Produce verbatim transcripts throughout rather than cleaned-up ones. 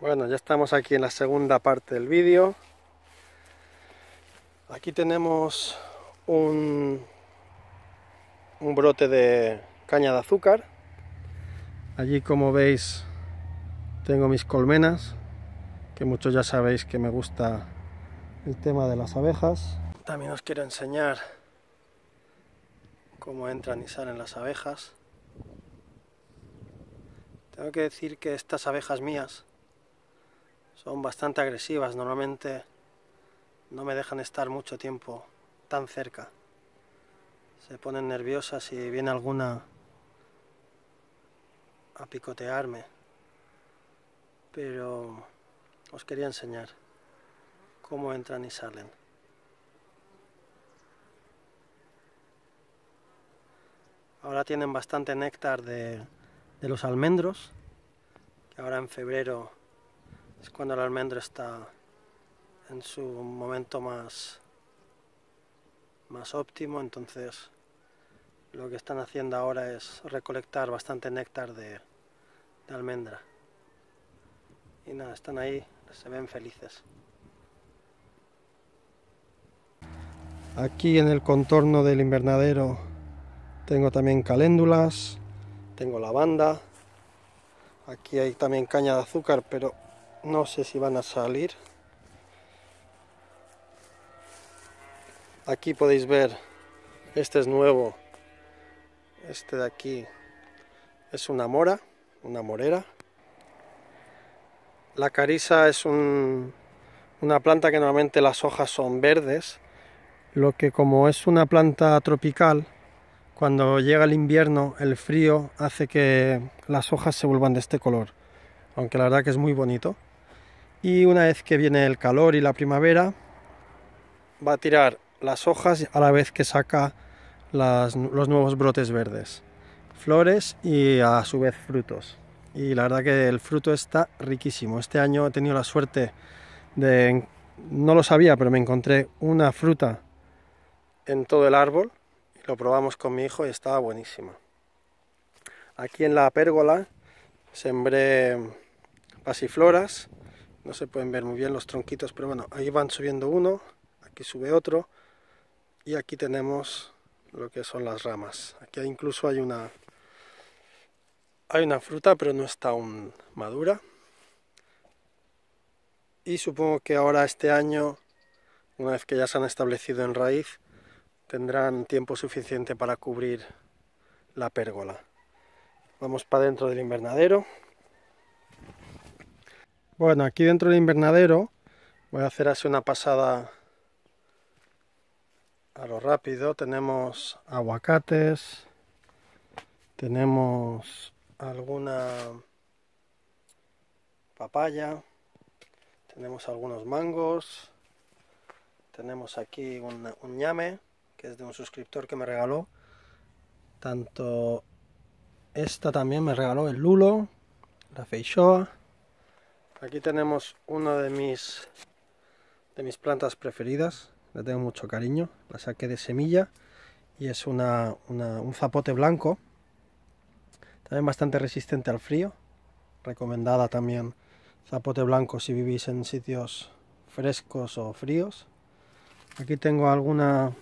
Bueno, ya estamos aquí en la segunda parte del vídeo. Aquí tenemos un, un brote de caña de azúcar. Allí, como veis, tengo mis colmenas, que muchos ya sabéis que me gusta el tema de las abejas. También os quiero enseñar cómo entran y salen las abejas. Tengo que decir que estas abejas mías son bastante agresivas, normalmente no me dejan estar mucho tiempo tan cerca. Se ponen nerviosas y viene alguna a picotearme, pero os quería enseñar cómo entran y salen. Ahora tienen bastante néctar de, de los almendros, que ahora en febrero es cuando el almendro está en su momento más, más óptimo. Entonces lo que están haciendo ahora es recolectar bastante néctar de, de almendra. Y nada, están ahí, se ven felices. Aquí en el contorno del invernadero tengo también caléndulas, tengo lavanda. Aquí hay también caña de azúcar, pero no sé si van a salir. Aquí podéis ver, este es nuevo, este de aquí es una mora, una morera. La carisa es un, una planta que normalmente las hojas son verdes, lo que como es una planta tropical, cuando llega el invierno, el frío hace que las hojas se vuelvan de este color, aunque la verdad que es muy bonito. Y una vez que viene el calor y la primavera, va a tirar las hojas a la vez que saca las, los nuevos brotes verdes, flores y a su vez frutos. Y la verdad que el fruto está riquísimo. Este año he tenido la suerte de, no lo sabía, pero me encontré una fruta en todo el árbol. Y lo probamos con mi hijo y estaba buenísima. Aquí en la pérgola sembré pasifloras. No se pueden ver muy bien los tronquitos, pero bueno, ahí van subiendo uno. Aquí sube otro y aquí tenemos lo que son las ramas. Aquí incluso hay una hay una fruta, pero no está aún madura. Y supongo que ahora este año, una vez que ya se han establecido en raíz, tendrán tiempo suficiente para cubrir la pérgola. Vamos para dentro del invernadero. Bueno, aquí dentro del invernadero voy a hacer así una pasada a lo rápido. Tenemos aguacates, tenemos alguna papaya, tenemos algunos mangos, tenemos aquí un, un ñame, que es de un suscriptor que me regaló. Tanto esta también me regaló el lulo, la feixoa. Aquí tenemos una de mis, de mis plantas preferidas. Le tengo mucho cariño, la saqué de semilla y es una, una, un zapote blanco, también bastante resistente al frío. Recomendada también zapote blanco si vivís en sitios frescos o fríos. Aquí tengo alguna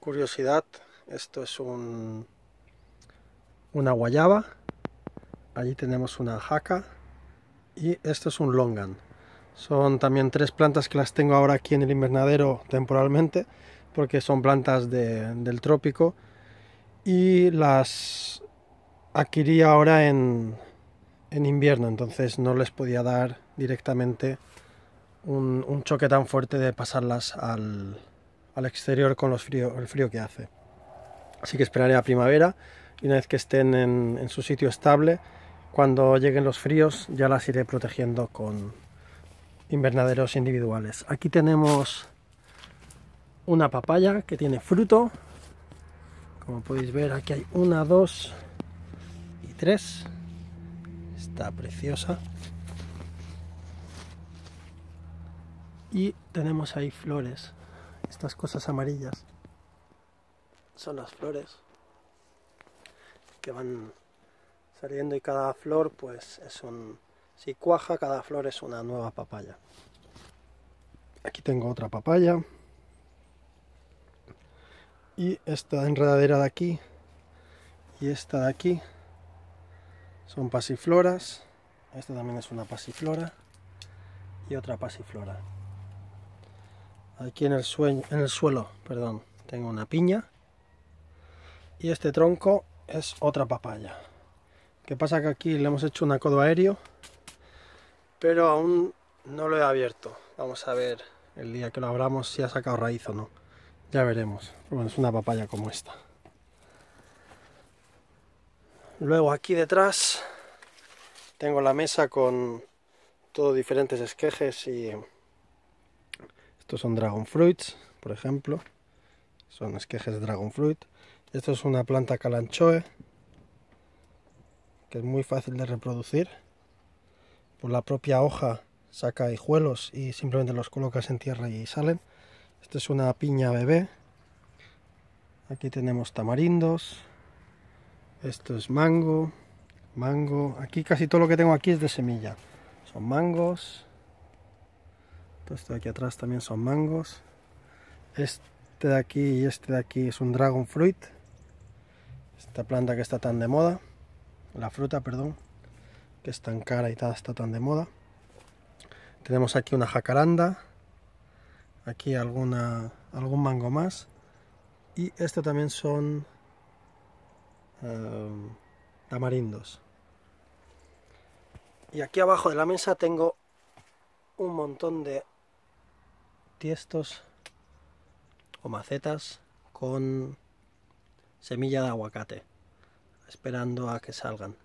curiosidad, esto es un, una guayaba, allí tenemos una jaca y esto es un longan. Son también tres plantas que las tengo ahora aquí en el invernadero temporalmente, porque son plantas de, del trópico y las adquirí ahora en, en invierno, entonces no les podía dar directamente un, un choque tan fuerte de pasarlas al, al exterior con los frío, el frío que hace. Así que esperaré a primavera y una vez que estén en, en su sitio estable, cuando lleguen los fríos ya las iré protegiendo con invernaderos individuales. Aquí tenemos una papaya que tiene fruto, como podéis ver aquí hay una, dos y tres, está preciosa. Y tenemos ahí flores, estas cosas amarillas son las flores que van saliendo y cada flor pues es un, Si cuaja, cada flor es una nueva papaya. Aquí tengo otra papaya. Y esta enredadera de aquí y esta de aquí son pasifloras. Esta también es una pasiflora y otra pasiflora. Aquí en el, sueño, en el suelo perdón, tengo una piña. Y este tronco es otra papaya. Que pasa que aquí le hemos hecho un acodo aéreo, pero aún no lo he abierto. Vamos a ver el día que lo abramos si ha sacado raíz o no. Ya veremos. Bueno, es una papaya como esta. Luego aquí detrás tengo la mesa con todos diferentes esquejes y estos son dragon fruits, por ejemplo. Son esquejes de dragon fruit. Esto es una planta calanchoe que es muy fácil de reproducir. Por la propia hoja saca hijuelos y simplemente los colocas en tierra y salen. Esta es una piña bebé. Aquí tenemos tamarindos. Esto es mango. Mango. Aquí casi todo lo que tengo aquí es de semilla. Son mangos. Todo esto de aquí atrás también son mangos. Este de aquí y este de aquí es un dragon fruit. Esta planta que está tan de moda. La fruta, perdón. Que es tan cara y está tan de moda. Tenemos aquí una jacaranda. Aquí alguna, algún mango más. Y esto también son eh, tamarindos. Y aquí abajo de la mesa tengo un montón de tiestos o macetas con semilla de aguacate, esperando a que salgan.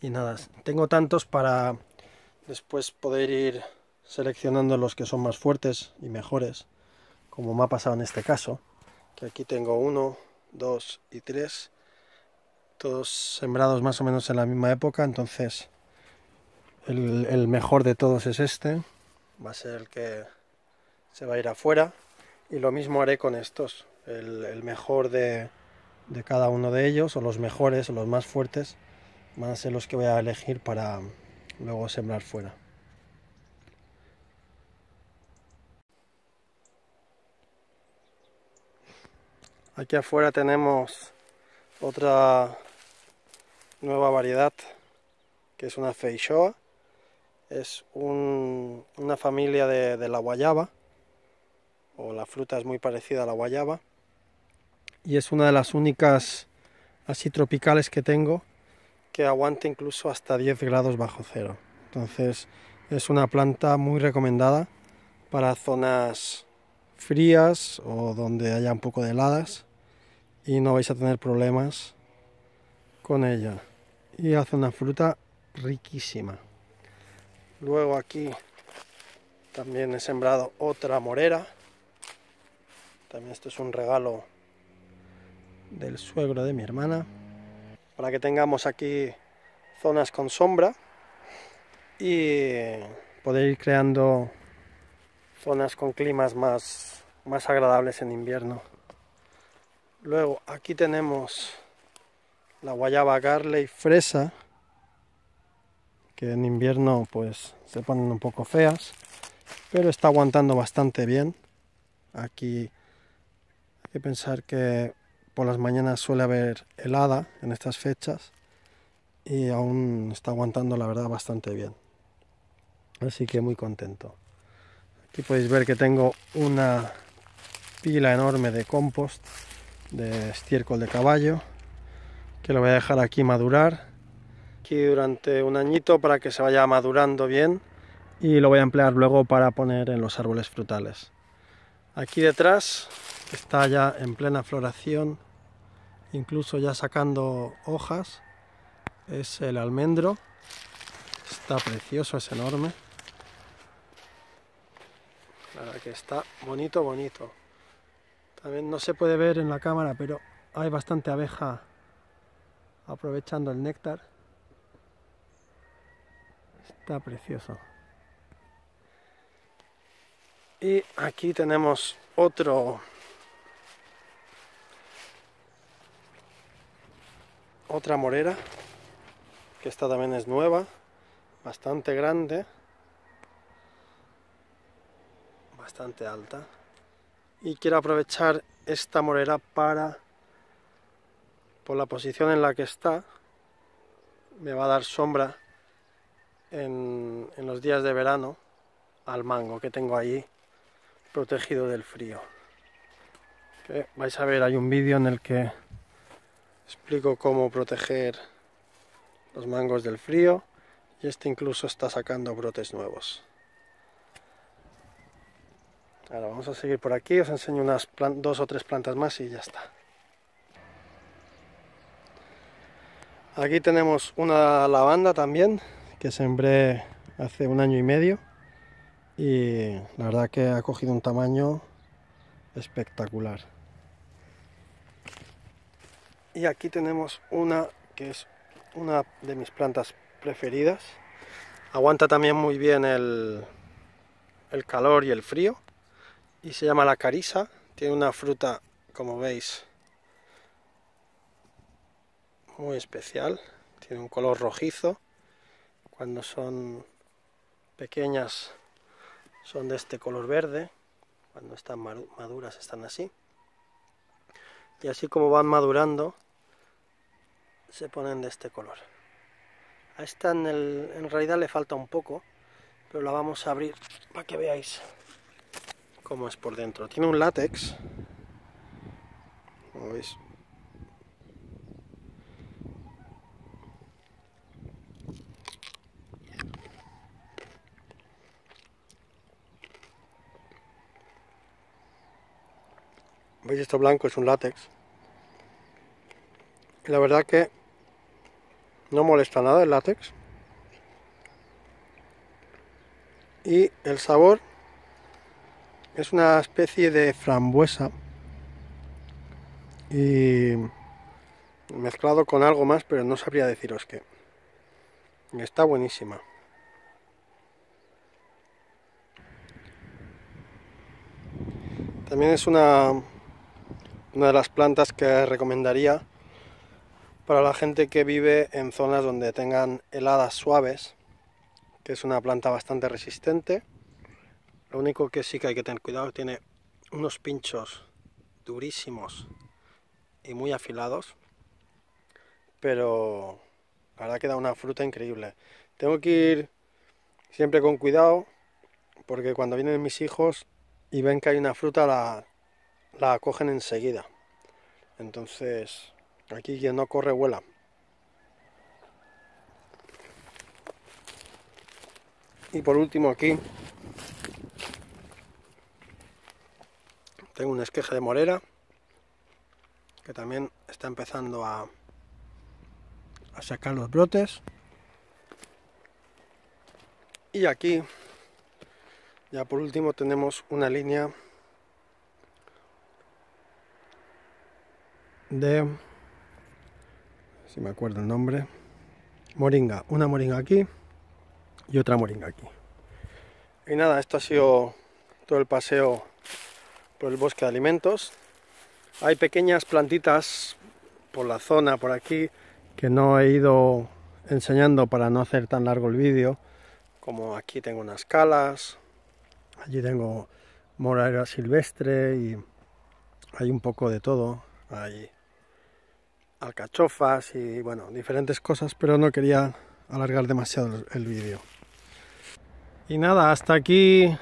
Y nada, tengo tantos para después poder ir seleccionando los que son más fuertes y mejores, como me ha pasado en este caso, que aquí tengo uno, dos y tres, todos sembrados más o menos en la misma época. Entonces el, el mejor de todos es este, va a ser el que se va a ir afuera, y lo mismo haré con estos, el, el mejor de, de cada uno de ellos, o los mejores, o los más fuertes, van a ser los que voy a elegir para luego sembrar fuera. Aquí afuera tenemos otra nueva variedad que es una feixoa. Es un, una familia de, de la guayaba, o la fruta es muy parecida a la guayaba, y es una de las únicas así tropicales que tengo que aguanta incluso hasta diez grados bajo cero. Entonces es una planta muy recomendada para zonas frías o donde haya un poco de heladas, y no vais a tener problemas con ella, y hace una fruta riquísima. Luego aquí también he sembrado otra morera. También esto es un regalo del suegro de mi hermana, para que tengamos aquí zonas con sombra y poder ir creando zonas con climas más, más agradables en invierno. Luego aquí tenemos la guayaba Garley fresa, que en invierno pues se ponen un poco feas, pero está aguantando bastante bien. Aquí hay que pensar que por las mañanas suele haber helada en estas fechas, y aún está aguantando la verdad bastante bien, así que muy contento. Aquí podéis ver que tengo una pila enorme de compost, de estiércol de caballo, que lo voy a dejar aquí madurar, aquí durante un añito, para que se vaya madurando bien, y lo voy a emplear luego para poner en los árboles frutales. Aquí detrás está ya en plena floración, incluso ya sacando hojas, es el almendro. Está precioso, es enorme. La verdad que está bonito, bonito. También no se puede ver en la cámara, pero hay bastante abeja aprovechando el néctar. Está precioso. Y aquí tenemos otro otra morera, que esta también es nueva, bastante grande, bastante alta, y quiero aprovechar esta morera para, por la posición en la que está, me va a dar sombra en, en los días de verano al mango que tengo allí protegido del frío. Que vais a ver, hay un vídeo en el que explico cómo proteger los mangos del frío, y este incluso está sacando brotes nuevos. Ahora vamos a seguir por aquí, os enseño unas dos o tres plantas más y ya está. Aquí tenemos una lavanda también, que sembré hace un año y medio, y la verdad que ha cogido un tamaño espectacular. Y aquí tenemos una que es una de mis plantas preferidas. Aguanta también muy bien el, el calor y el frío. Y se llama la carisa, tiene una fruta, como veis, muy especial, tiene un color rojizo, cuando son pequeñas son de este color verde, cuando están maduras están así, y así como van madurando se ponen de este color. A esta en, el, en realidad le falta un poco, pero la vamos a abrir para que veáis cómo es por dentro. Tiene un látex, como veis, veis esto blanco, es un látex, y la verdad que no molesta nada el látex, y el sabor es una especie de frambuesa, y mezclado con algo más, pero no sabría deciros qué. Está buenísima. También es una, una de las plantas que recomendaría para la gente que vive en zonas donde tengan heladas suaves, que es una planta bastante resistente. Lo único que sí que hay que tener cuidado, tiene unos pinchos durísimos y muy afilados, pero la verdad que da una fruta increíble. Tengo que ir siempre con cuidado, porque cuando vienen mis hijos y ven que hay una fruta, la, la cogen enseguida. Entonces, aquí quien no corre vuela. Y por último aquí tengo un esqueje de morera que también está empezando a, a sacar los brotes. Y aquí, ya por último, tenemos una línea de, si me acuerdo el nombre, moringa. Una moringa aquí y otra moringa aquí. Y nada, esto ha sido todo el paseo por el bosque de alimentos. Hay pequeñas plantitas por la zona, por aquí, que no he ido enseñando para no hacer tan largo el vídeo, como aquí tengo unas calas, allí tengo morera silvestre, y hay un poco de todo, hay alcachofas y bueno, diferentes cosas, pero no quería alargar demasiado el vídeo. Y nada, hasta aquí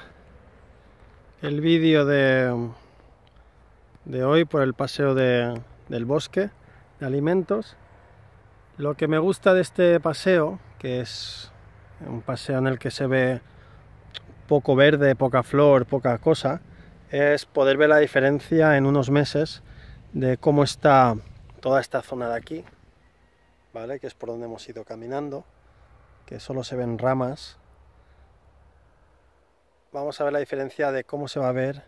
el vídeo de, de hoy por el paseo de, del bosque de alimentos. Lo que me gusta de este paseo, que es un paseo en el que se ve poco verde, poca flor, poca cosa, es poder ver la diferencia en unos meses de cómo está toda esta zona de aquí, ¿vale? Que es por donde hemos ido caminando, que solo se ven ramas. Vamos a ver la diferencia de cómo se va a ver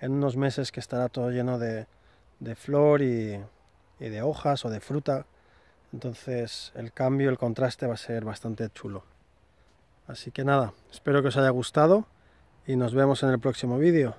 en unos meses, que estará todo lleno de, de flor y, y de hojas o de fruta. Entonces el cambio, el contraste va a ser bastante chulo. Así que nada, espero que os haya gustado y nos vemos en el próximo vídeo.